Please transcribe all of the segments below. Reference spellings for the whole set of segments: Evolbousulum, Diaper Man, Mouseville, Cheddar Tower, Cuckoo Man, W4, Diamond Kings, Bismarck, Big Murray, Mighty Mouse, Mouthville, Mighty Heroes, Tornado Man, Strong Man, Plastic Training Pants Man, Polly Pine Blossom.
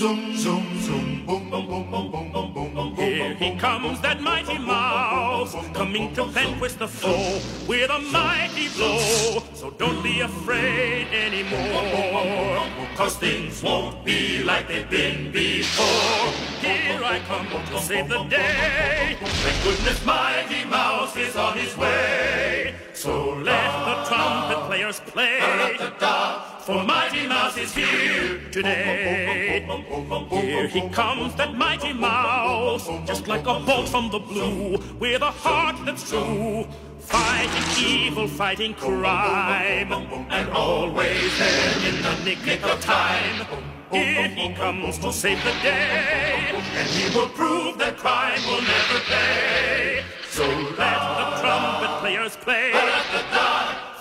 zoom, zoom, zoom, boom, boom, boom, boom, boom, boom, boom, boom. Here he comes, that mighty mouse, coming to vanquish the foe with a mighty blow. So don't be afraid anymore, 'cause things won't be like they've been before. Here I come to save the day. Thank goodness Mighty Mouse is on his way. So let the trumpet players play, for Mighty Mouse is here today. Here he comes, that mighty mouse, just like a bolt from the blue, with a heart that's true, fighting evil, fighting crime, and always there in the nick of time. Here he comes to save the day, and he will prove that crime will never pay. So let the trumpet players play,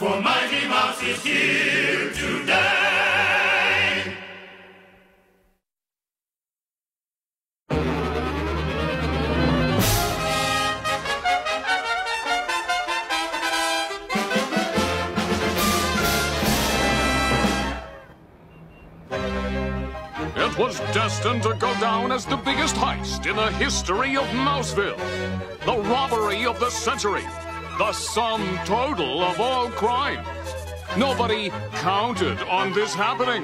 for Mighty Mouse is here today. It was destined to go down as the biggest heist in the history of Mouseville. The robbery of the century. The sum total of all crime. Nobody counted on this happening.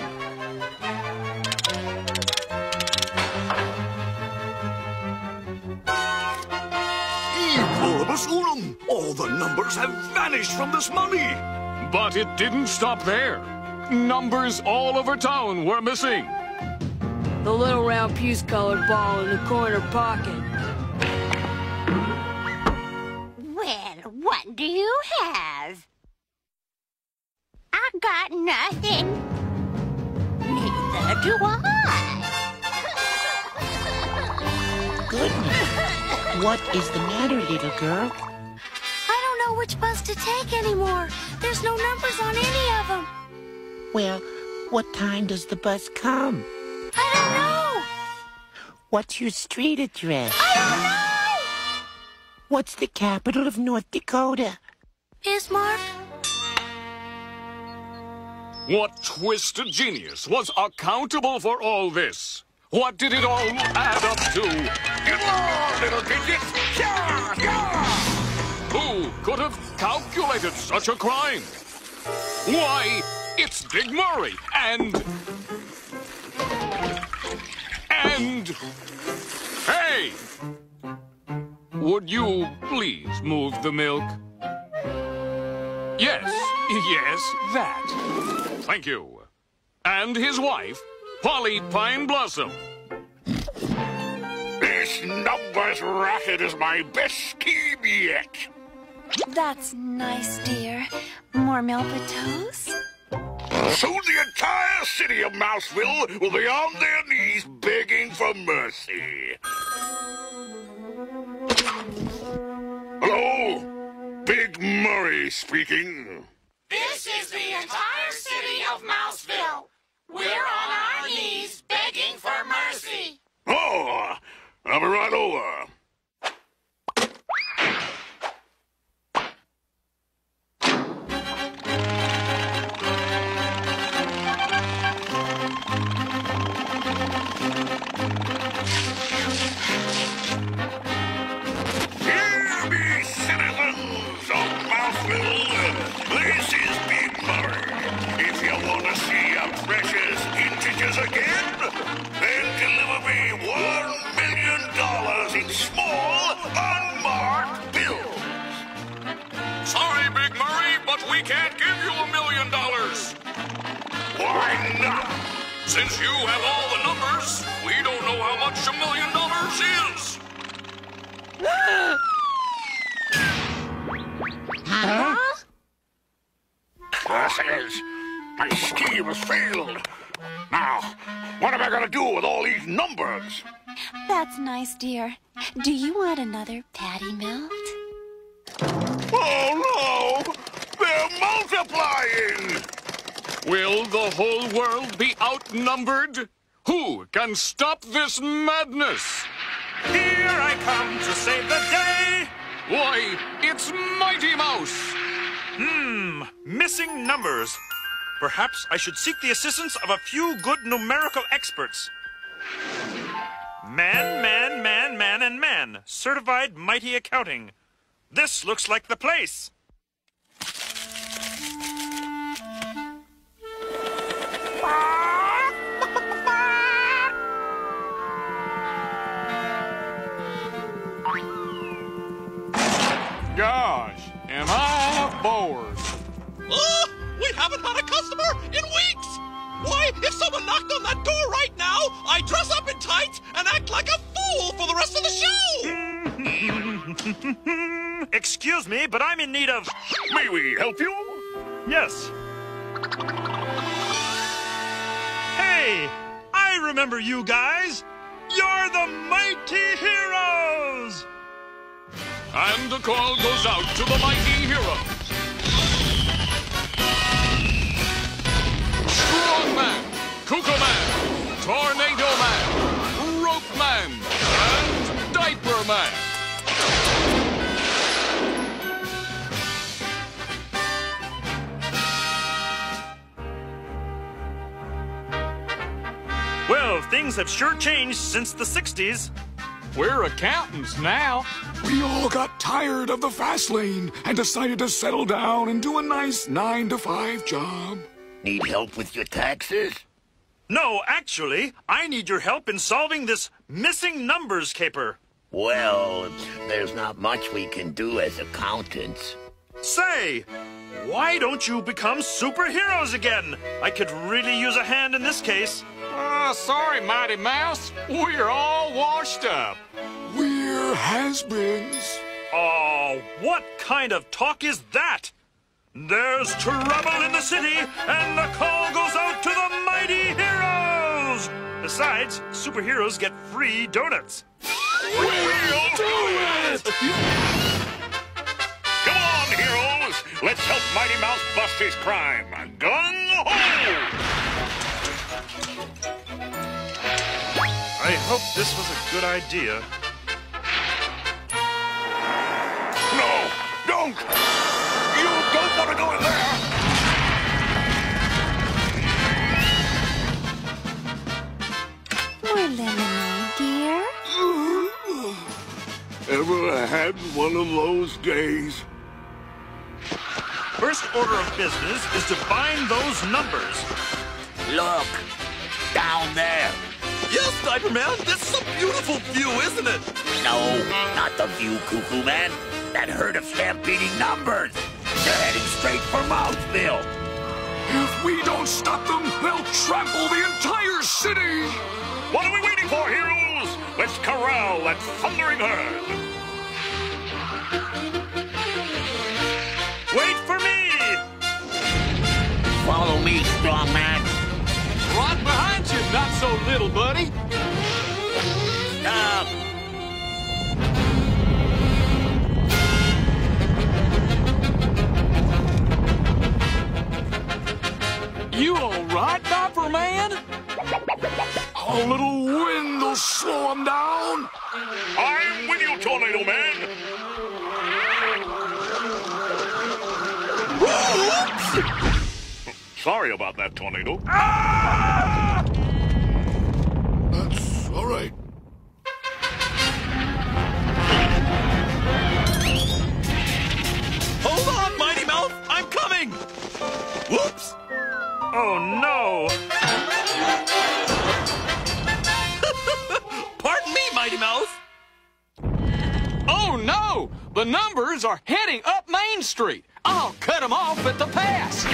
Evolbousulum! All the numbers have vanished from this money. But it didn't stop there. Numbers all over town were missing. The little round puce-colored ball in the corner pocket. What do you have? I got nothing. Neither do I. Goodness. What is the matter, little girl? I don't know which bus to take anymore. There's no numbers on any of them. Well, what time does the bus come? I don't know. What's your street address? I don't know. What's the capital of North Dakota? Bismarck. What twisted genius was accountable for all this? What did it all add up to? Get on, little digits! Yeah, yeah! Who could have calculated such a crime? Why, it's Big Murray and... Hey! Would you please move the milk? Yes, yes, that. Thank you. And his wife, Polly Pine Blossom. This numbers racket is my best scheme yet. That's nice, dear. More Melpitos? Soon the entire city of Mouseville will be on their knees begging for mercy. Hello? Big Murray speaking. This is the entire city of Mouseville. We're on our knees begging for mercy. Oh, I'll be right over. Precious integers again, then deliver me $1 million in small, unmarked bills. Sorry, Big Murray, but we can't give you $1 million. Why not? Since you have all the numbers, we don't know how much $1 million is. Huh? Curses. My scheme has failed. Now, what am I going to do with all these numbers? That's nice, dear. Do you want another patty melt? Oh, no! They're multiplying! Will the whole world be outnumbered? Who can stop this madness? Here I come to save the day! Why, it's Mighty Mouse! Missing numbers. Perhaps I should seek the assistance of a few good numerical experts. Man. Certified Mighty Accounting. This looks like the place. Gosh, am I bored? We haven't had a customer in weeks! Why, if someone knocked on that door right now, I dress up in tights and act like a fool for the rest of the show! Excuse me, but I'm in need of... May we help you? Yes. Hey, I remember you guys. You're the Mighty Heroes! And the call goes out to the Mighty Heroes. Strong Man, Cuckoo Man, Tornado Man, Rope Man, and Diaper Man. Well, things have sure changed since the 60s. We're accountants now. We all got tired of the fast lane and decided to settle down and do a nice 9-to-5 job. Need help with your taxes? No, actually, I need your help in solving this missing numbers caper. Well, there's not much we can do as accountants. Say, why don't you become superheroes again? I could really use a hand in this case. Sorry, Mighty Mouse. We're all washed up. We're has-beens. Oh, what kind of talk is that? There's trouble in the city, and the call goes out to the Mighty Heroes. Besides, superheroes get free donuts. We'll do it! Come on, heroes. Let's help Mighty Mouse bust his crime. Gung-ho! I hope this was a good idea. No, don't! You don't want to go in there! More lemonade, dear. Ever had one of those days? First order of business is to find those numbers. Look, down there. Yes, Diaper Man, this is a beautiful view, isn't it? No, not the view, Cuckoo Man. That herd of stampeding numbers. They're heading straight for Mouthville. If we don't stop them, they'll trample the entire city. What are we waiting for, heroes? Let's corral that thundering herd. Wait for me! Follow me, Strong Man. Right behind you, not so little, buddy. Stop. You all right, Diaper Man? A little wind will slow him down. I'm with you, Tornado Man. Whoops! Sorry about that, Tornado. Ah! That's all right. Hold on, Mighty Mouse! I'm coming! Whoops! Oh, no! Pardon me, Mighty Mouse! Oh, no! The numbers are heading up Main Street. I'll cut them off at the pass.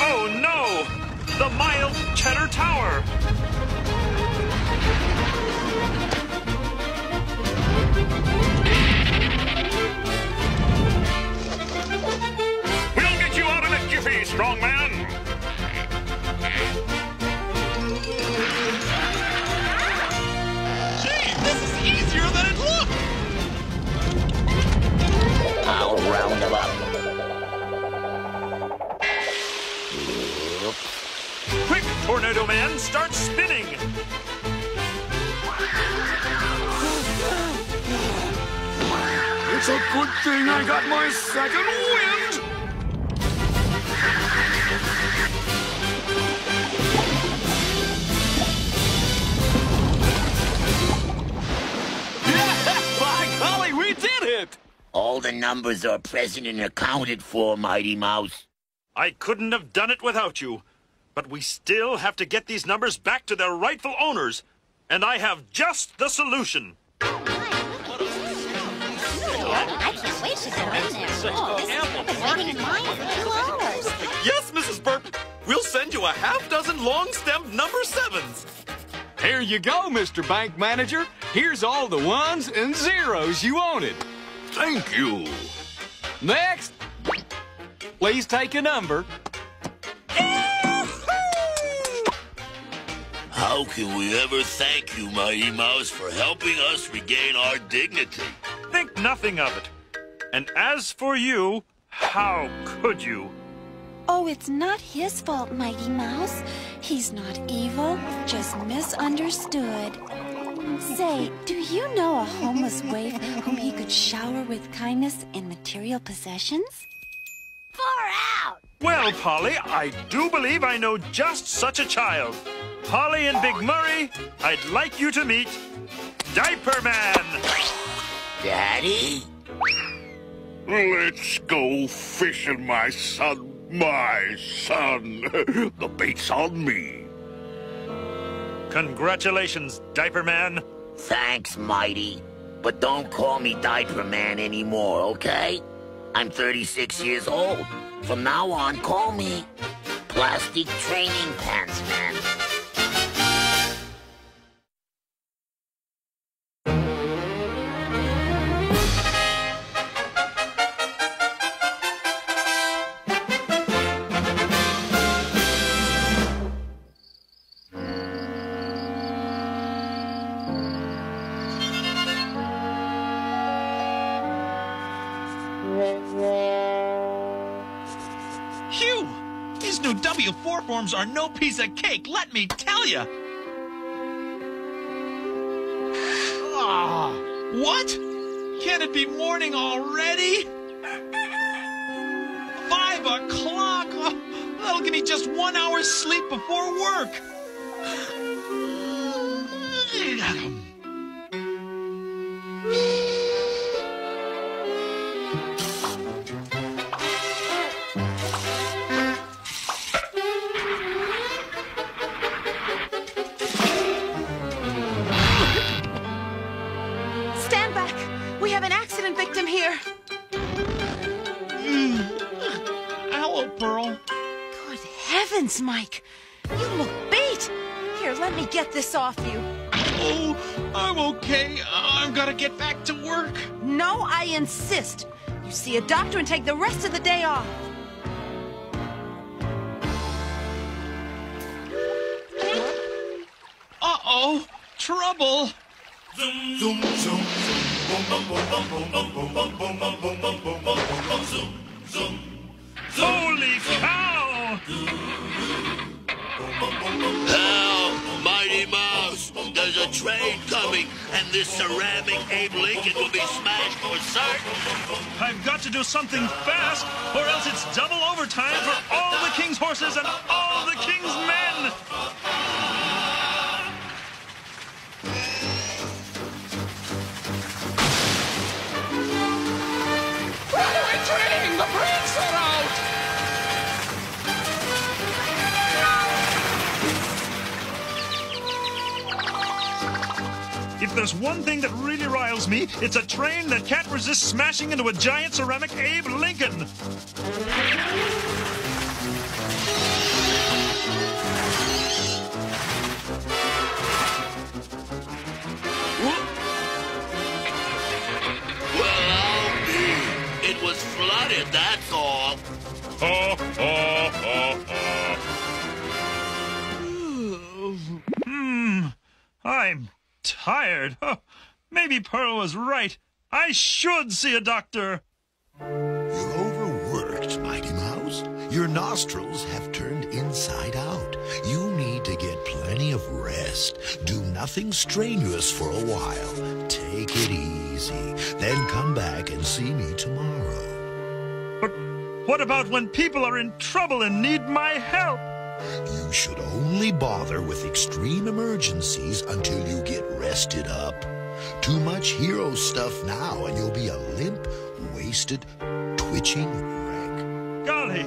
Oh no! The mild Cheddar Tower! We'll get you out in a jiffy, Strong Man! It's a good thing I got my second wind! By golly, we did it! All the numbers are present and accounted for, Mighty Mouse. I couldn't have done it without you. But we still have to get these numbers back to their rightful owners. And I have just the solution. Oh, I can't wait to go in there. I've been waiting in line for 2 hours. Yes, Mrs. Burp. We'll send you a half-dozen long-stemmed number 7s. Here you go, Mr. Bank Manager. Here's all the 1s and 0s you wanted. Thank you. Next, please take a number. How can we ever thank you, Mighty Mouse, for helping us regain our dignity? Think nothing of it. And as for you, how could you? Oh, it's not his fault, Mighty Mouse. He's not evil, just misunderstood. Say, do you know a homeless waif whom he could shower with kindness and material possessions? Far out! Well, Polly, I do believe I know just such a child. Polly and Big Murray, I'd like you to meet Diaper Man. Daddy? Let's go fishing, my son. My son. The bait's on me. Congratulations, Diaper Man. Thanks, Mighty. But don't call me Diaper Man anymore, okay? I'm 36 years old. From now on, call me Plastic Training Pants Man. W4 forms are no piece of cake, let me tell you. Ah, what? Can it be morning already? 5 o'clock? Oh, that'll give me just 1 hour's sleep before work. Mike, you look beat. Here, let me get this off you. Oh, I'm okay. I've got to get back to work. No, I insist. You see a doctor and take the rest of the day off. Uh-oh, trouble. Zoom, zoom, zoom, zoom, boom, boom, boom, boom, boom, boom, boom, boom, boom, boom, boom, boom, boom, zoom, zoom. Holy cow! Help! Mighty Mouse! There's a train coming, and this ceramic Abe Lincoln will be smashed for certain. I've got to do something fast, or else it's double overtime for all the king's horses and all the king's men! The brakes are out! If there's one thing that really riles me, it's a train that can't resist smashing into a giant ceramic Abe Lincoln. Was flooded, that's all. I'm tired. Oh, maybe Pearl was right. I should see a doctor. You're overworked, Mighty Mouse. Your nostrils have turned inside out. You need need to get plenty of rest. Do nothing strenuous for a while. Take it easy. Then come back and see me tomorrow. But what about when people are in trouble and need my help? You should only bother with extreme emergencies until you get rested up. Too much hero stuff now and you'll be a limp, wasted, twitching wreck. Golly,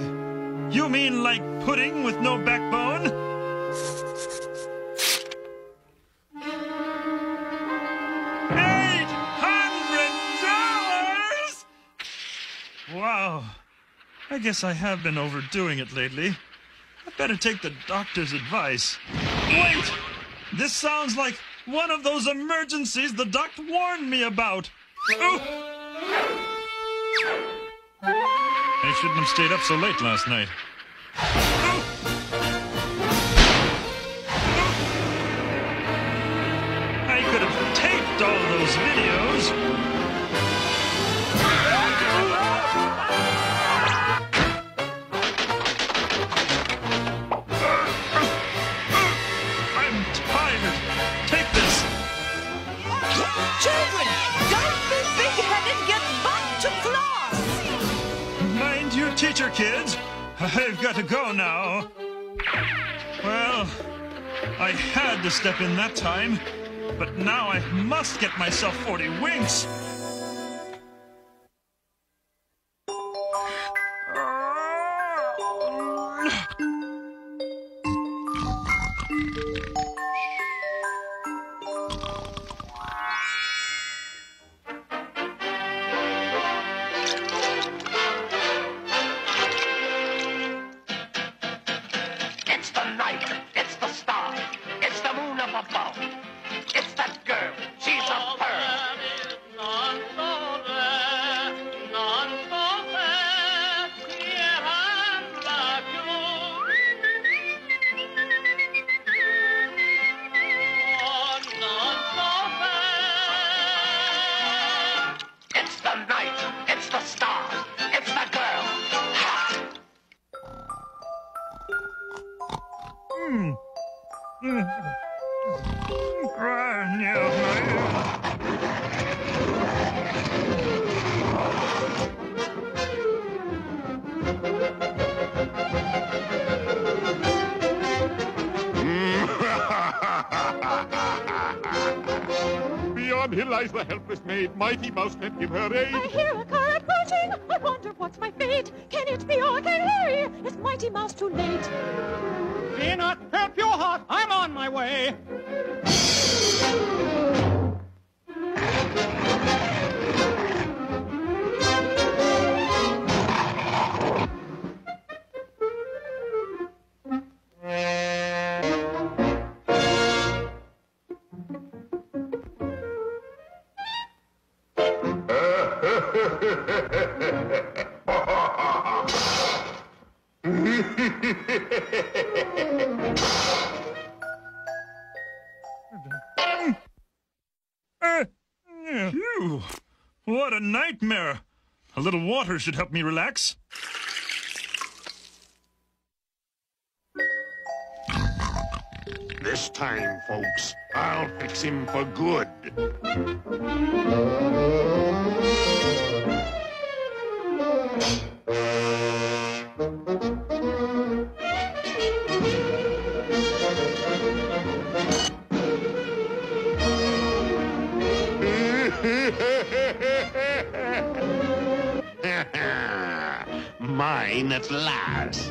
you mean like pudding with no backbone? $800! Wow, I guess I have been overdoing it lately. I better take the doctor's advice. Wait! This sounds like one of those emergencies the doc warned me about. Ooh. I shouldn't have stayed up so late last night. Ooh. I could have taped all those videos. Children, don't be big-headed, get back to class! Mind your teacher, kids. I've got to go now. Well, I had to step in that time, but now I must get myself 40 winks. The helpless maid, Mighty Mouse can't give her aid. I hear a car approaching. I wonder what's my fate. Can it be or can Harry? Is Mighty Mouse too late? Fear not, help your heart. I'm on my way. What a nightmare! A little water should help me relax. This time, folks, I'll fix him for good. Mine at last.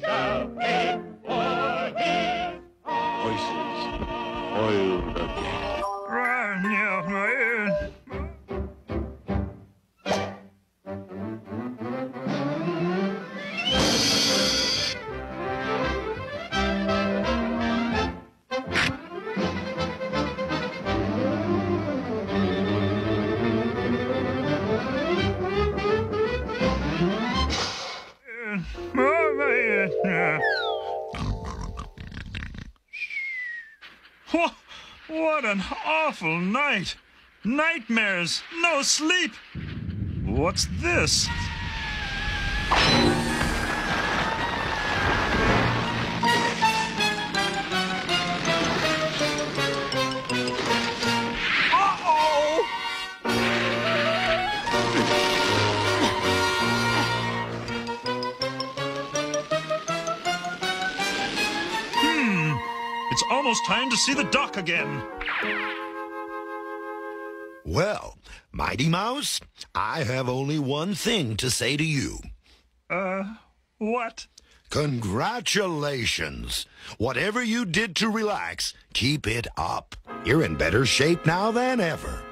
shall pay for his voices oiled again. Run, young man. What an awful night! Nightmares, no sleep! What's this? It's almost time to see the doc again. Well, Mighty Mouse, I have only one thing to say to you. What? Congratulations. Whatever you did to relax, keep it up. You're in better shape now than ever.